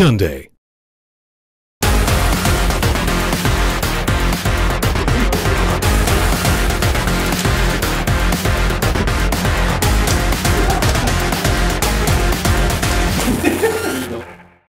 Hyundai.